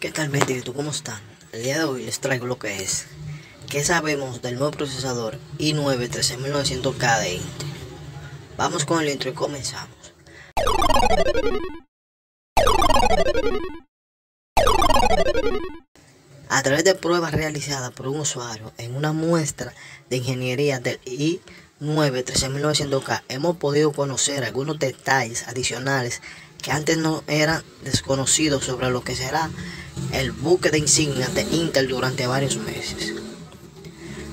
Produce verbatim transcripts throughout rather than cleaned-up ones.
¿Qué tal, gente? ¿Tú cómo están? El día de hoy les traigo lo que es ¿qué sabemos del nuevo procesador i nueve trece mil novecientos K de Intel? Vamos con el intro y comenzamos. A través de pruebas realizadas por un usuario en una muestra de ingeniería del i nueve trece mil novecientos K, hemos podido conocer algunos detalles adicionales que antes no eran desconocidos sobre lo que será el buque de insignias de Intel durante varios meses.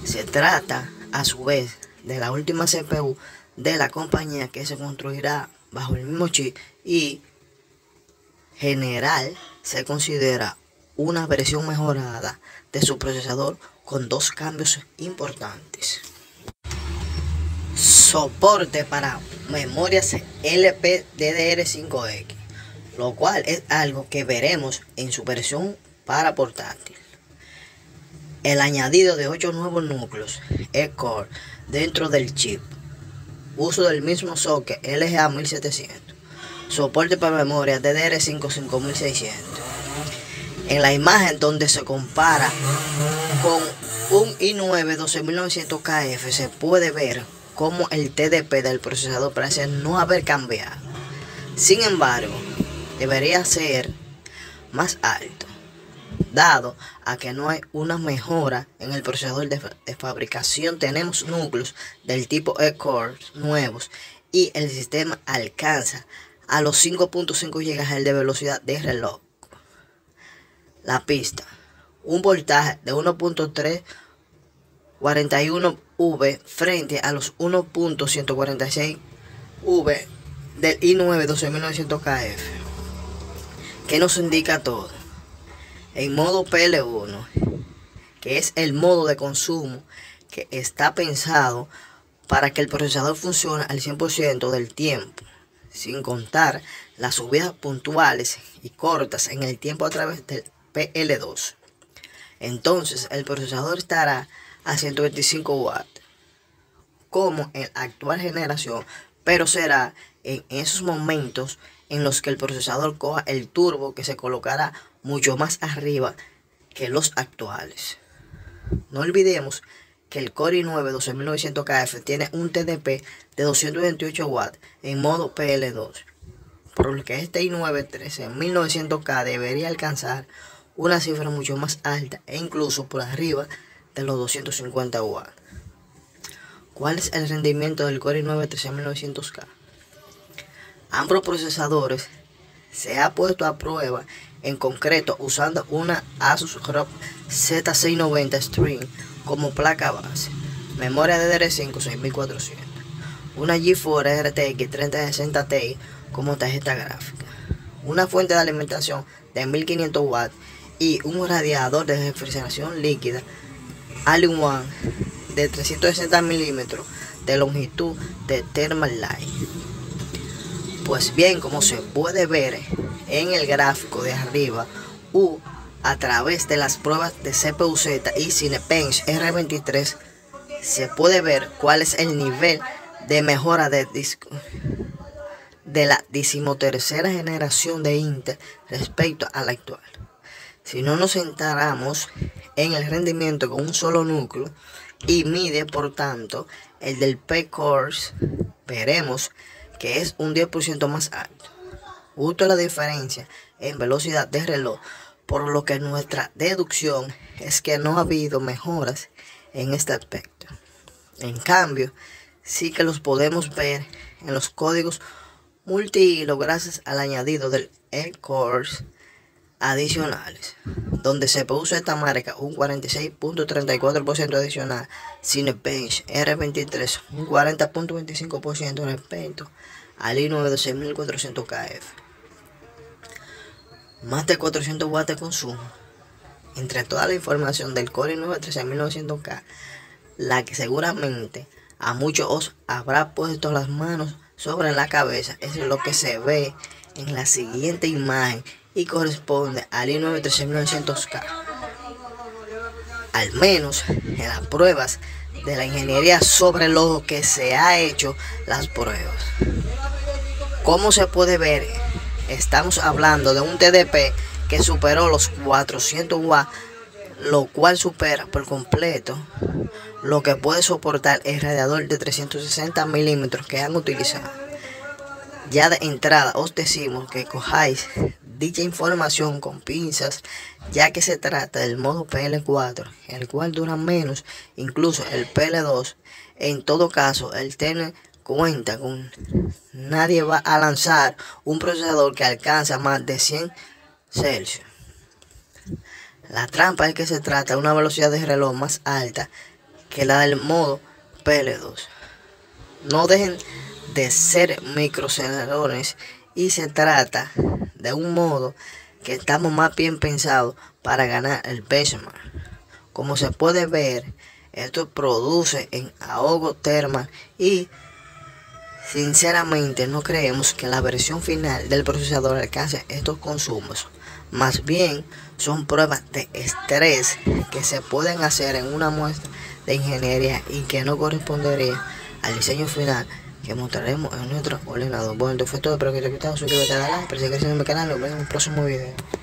Se trata a su vez de la última C P U de la compañía que se construirá bajo el mismo chip y general se considera una versión mejorada de su procesador con dos cambios importantes. Soporte para memorias L P D D R cinco X, lo cual es algo que veremos en su versión para portátil. El añadido de ocho nuevos núcleos E-core dentro del chip, uso del mismo socket L G A mil setecientos, soporte para memoria D D R cinco cinco mil seiscientos. En la imagen donde se compara con un i nueve doce mil novecientos K F se puede ver como el T D P del procesador parece no haber cambiado. Sin embargo, debería ser más alto, dado a que no hay una mejora en el procesador de, de fabricación. Tenemos núcleos del tipo E-core nuevos y el sistema alcanza a los cinco punto cinco gigahercios de velocidad de reloj. La pista, un voltaje de uno punto tres cuarenta y uno voltios frente a los uno punto ciento cuarenta y seis voltios del i nueve doce mil novecientos K F, que nos indica todo. En modo P L uno, que es el modo de consumo que está pensado para que el procesador funcione al cien por ciento del tiempo, sin contar las subidas puntuales y cortas en el tiempo a través del P L dos. Entonces el procesador estará a ciento veinticinco watts como en la actual generación, pero será en esos momentos en los que el procesador coja el turbo, que se colocará mucho más arriba que los actuales. No olvidemos que el Core i nueve doce mil novecientos K F tiene un T D P de doscientos veintiocho watts en modo P L dos, por lo que este i nueve trece mil novecientos K debería alcanzar una cifra mucho más alta e incluso por arriba de los doscientos cincuenta watts. ¿Cuál es el rendimiento del Core i nueve trece mil novecientos K? Ambos procesadores se ha puesto a prueba en concreto usando una ASUS R O G Z seiscientos noventa Strix como placa base, memoria D D R cinco seis mil cuatrocientos, una GeForce R T X treinta sesenta Ti como tarjeta gráfica, una fuente de alimentación de mil quinientos watts y un radiador de refrigeración líquida all-in-one de trescientos sesenta milímetros de longitud de Thermal Light. Pues bien, como se puede ver en el gráfico de arriba u a través de las pruebas de C P U Z y Cinebench R veintitrés, se puede ver cuál es el nivel de mejora de disco de la decimotercera generación de Intel respecto a la actual. Si no nos centramos en el rendimiento con un solo núcleo y mide por tanto el del P-Cores, veremos que es un diez por ciento más alto, justo la diferencia en velocidad de reloj, por lo que nuestra deducción es que no ha habido mejoras en este aspecto. En cambio, sí que los podemos ver en los códigos multihilo gracias al añadido del E-Cores adicionales, donde C P U Z marca un cuarenta y seis punto treinta y cuatro por ciento adicional, Cinebench R veintitrés un cuarenta punto veinticinco por ciento respecto al i nueve doce mil cuatrocientos K F. Más de cuatrocientos watts de consumo. Entre toda la información del Core i nueve trece mil novecientos K, la que seguramente a muchos os habrá puesto las manos sobre la cabeza, es lo que se ve en la siguiente imagen y corresponde al i nueve trece mil novecientos K. Al menos en las pruebas de la ingeniería sobre lo que se ha hecho las pruebas, como se puede ver, estamos hablando de un T D P que superó los cuatrocientos watts, lo cual supera por completo lo que puede soportar el radiador de trescientos sesenta milímetros que han utilizado. Ya de entrada os decimos que cojáis dicha información con pinzas, ya que se trata del modo P L cuatro, el cual dura menos, incluso el P L dos. En todo caso, el tener cuenta con nadie va a lanzar un procesador que alcanza más de cien Celsius. La trampa es que se trata de una velocidad de reloj más alta que la del modo P L dos. No dejen de ser microceladores y se trata de un modo que estamos más bien pensados para ganar el benchmark. Como se puede ver, esto produce en ahogo thermal y sinceramente no creemos que la versión final del procesador alcance estos consumos. Más bien son pruebas de estrés que se pueden hacer en una muestra de ingeniería y que no correspondería al diseño final que mostraremos en nuestro ordenador. Bueno, esto fue todo, espero que te haya gustado, suscríbete, dale like, presiona el botón de mi canal, nos vemos en un próximo video.